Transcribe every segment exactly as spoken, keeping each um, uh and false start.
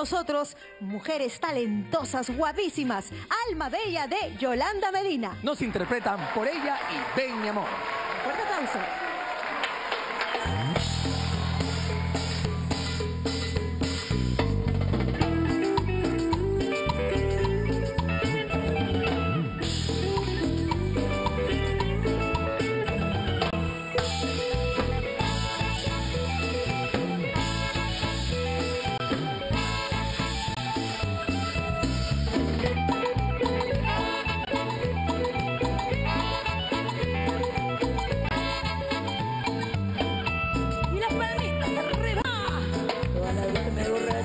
nosotros mujeres talentosas, guapísimas, alma bella de Yolanda Medina. Nos interpretan Por Ella y Ven Mi Amor. Fuerte aplauso.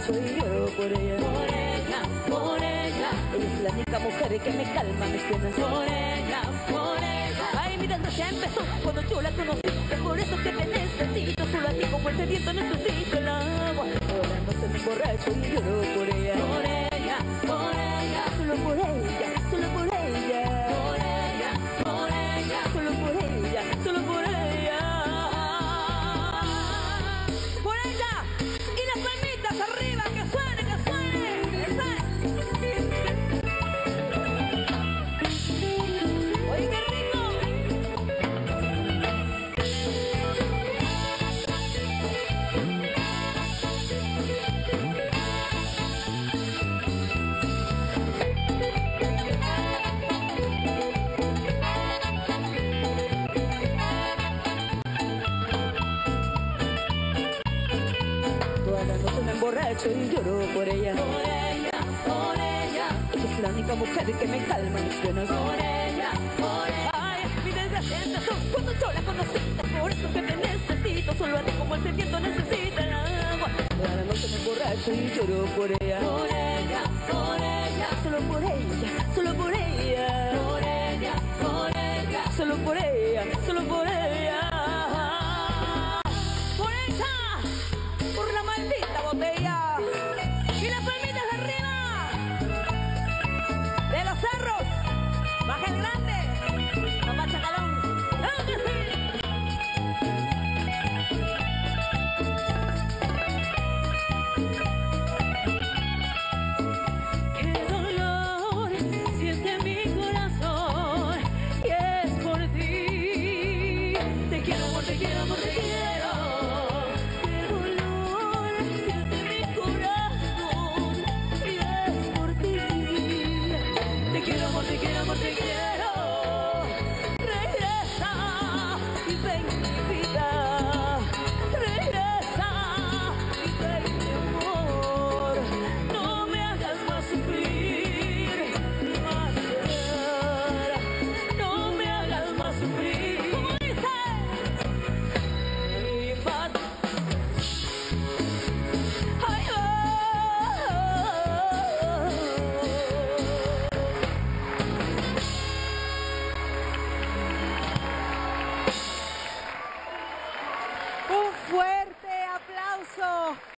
Por ella, por ella, por ella. Ella es la única mujer que me calma mis penas. Por ella, por ella. Ay, mi desgracia empezó cuando yo la conocí. Es por eso que te necesito. Solo a ti como el sediento necesito el agua. Ahora no se me emborracho y lloro por ella. Por ella, por ella. Solo por ella, solo por ella. Por ella, por ella. Solo por ella, solo por ella. Por ella. Y las palmitas arriba que suena. Borracho y lloro por ella. Por ella, por ella. Es la única mujer que me calma mis penas. Por ella, por ella. Ay, mi desgracia empezó cuando yo la conocí. Es por eso que te necesito. Solo a ti como el sediento necesita el agua. Ahora no se me borracho y lloro por ella. Por ella, por ella. Solo por ella, solo por ella. Por ella, por ella. Solo por ella, solo por ella.